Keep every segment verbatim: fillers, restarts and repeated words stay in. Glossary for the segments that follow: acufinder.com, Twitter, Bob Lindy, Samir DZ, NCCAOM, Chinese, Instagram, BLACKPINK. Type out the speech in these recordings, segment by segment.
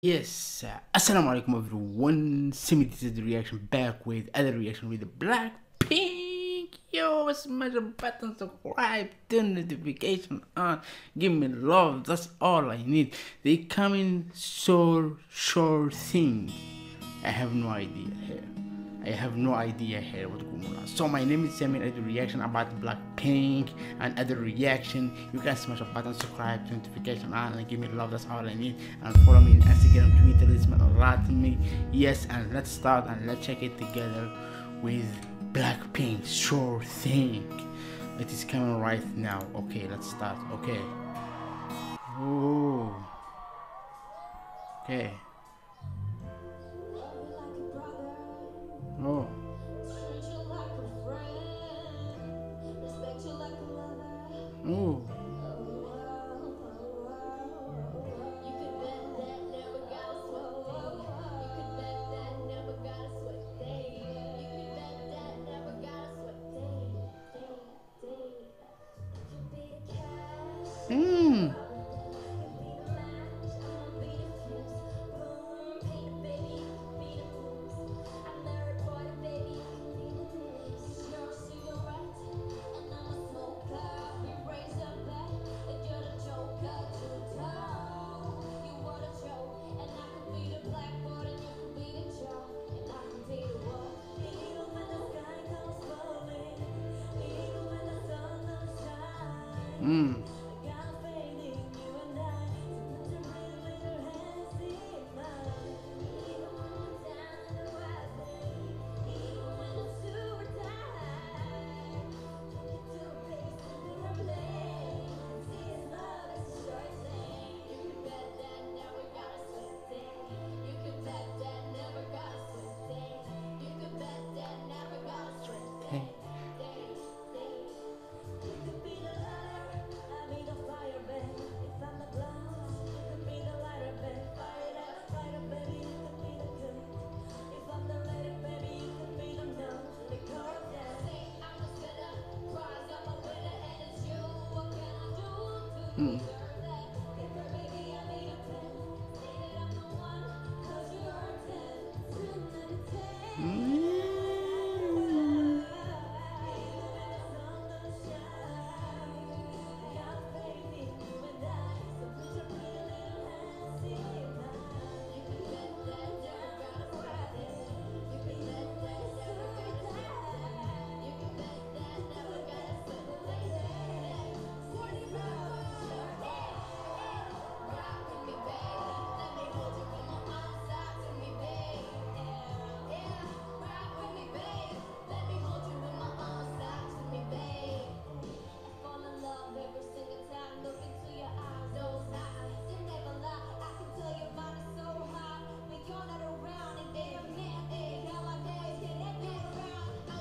Yes, assalamu alaikum everyone. Samir D Z the reaction back with other reaction with the BLACKPINK. Yo, smash the button, subscribe, turn notification on, give me love. That's all I need. They come in so sure thing. I have no idea here. I have no idea here what's going on. So my name is Samir D Z the reaction about BLACKPINK and other reaction. You can smash a button, subscribe, turn notification on, and give me love. That's all I need. And follow me on Instagram, Twitter. It's meant a lot to me. Yes, and let's start and let's check it together with BLACKPINK. Sure thing. It is coming right now. Okay, let's start. Okay. Oh. Okay. Oh. Oh. Mm. Mm. Hey. Mm.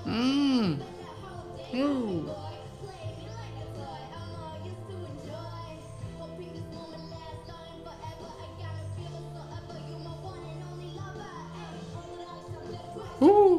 Mm. Mmm. Mmm. Ooh.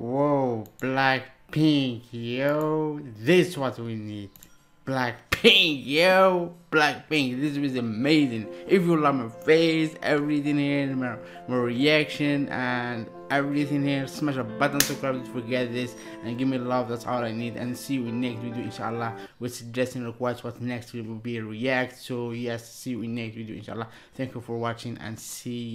Whoa, BLACKPINK, yo, this is what we need. BLACKPINK, yo, BLACKPINK, this was amazing. If you love my face, everything here, my, my reaction and everything here, smash a button, subscribe, don't forget this, and give me love. That's all I need. And see you in next video, inshallah, with suggesting requests what next will be react. So yes, see you in next video, inshallah. Thank you for watching and see ya.